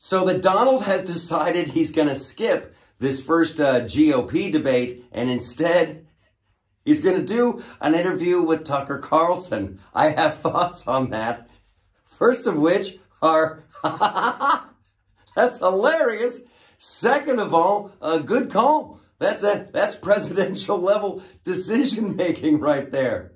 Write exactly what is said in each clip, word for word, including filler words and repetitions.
So that Donald has decided he's going to skip this first uh, G O P debate, and instead he's going to do an interview with Tucker Carlson. I have thoughts on that. First of which are, that's hilarious. Second of all, a good call. That's a, that's presidential level decision making right there.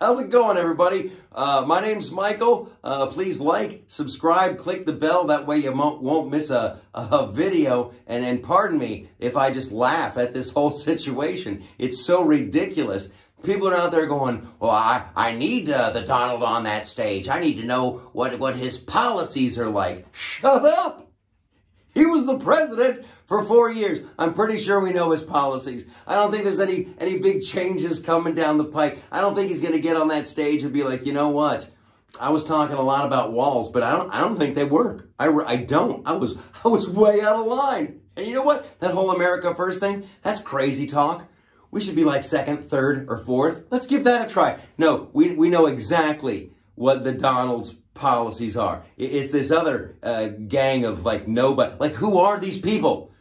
How's it going, everybody? Uh, my name's Michael. Uh, please like, subscribe, click the bell. That way you won't miss a, a video. And, and pardon me if I just laugh at this whole situation. It's so ridiculous. People are out there going, well, I, I need uh, the Donald on that stage. I need to know what, what his policies are like. Shut up. He was the president for four years. I'm pretty sure we know his policies. I don't think there's any, any big changes coming down the pike. I don't think he's going to get on that stage and be like, you know what? I was talking a lot about walls, but I don't, I don't think they work. I, I don't. I was, I was way out of line. And you know what? That whole America First thing, that's crazy talk. We should be like second, third, or fourth. Let's give that a try. No, we, we know exactly what the Donald's policies are. It's this other uh, gang of like nobody. Like, who are these people?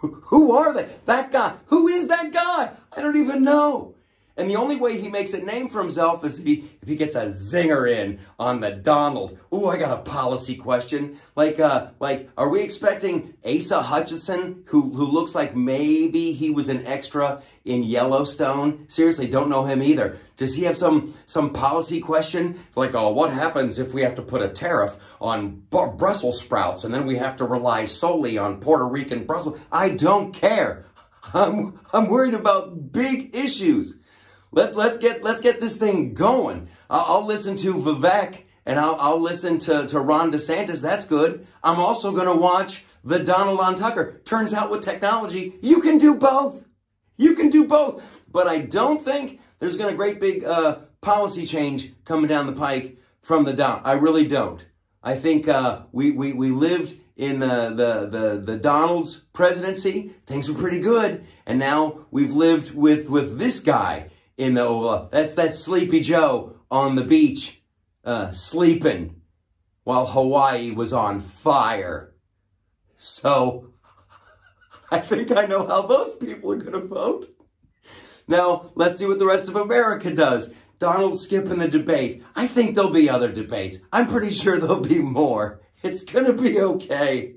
Who, who are they? That guy. Who is that guy? I don't even know. And the only way he makes a name for himself is if he, if he gets a zinger in on the Donald. Ooh, I got a policy question. Like, uh, like, are we expecting Asa Hutchinson, who, who looks like maybe he was an extra in Yellowstone? Seriously, don't know him either. Does he have some, some policy question? Like, oh, what happens if we have to put a tariff on Brussels sprouts and then we have to rely solely on Puerto Rican Brussels? I don't care. I'm, I'm worried about big issues. Let, let's get let's get this thing going. I'll, I'll listen to Vivek and I'll, I'll listen to, to Ron DeSantis. That's good. I'm also going to watch the Donald on Tucker. Turns out with technology, you can do both. You can do both. But I don't think there's going to be a great big uh, policy change coming down the pike from the Donald. I really don't. I think uh, we, we, we lived in the, the, the, the Donald's presidency. Things were pretty good. And now we've lived with, with this guy in the Oval Office. That's that Sleepy Joe on the beach, uh, sleeping while Hawaii was on fire. So I think I know how those people are going to vote. Now let's see what the rest of America does. Donald skipping the debate. I think there'll be other debates. I'm pretty sure there'll be more. It's going to be okay.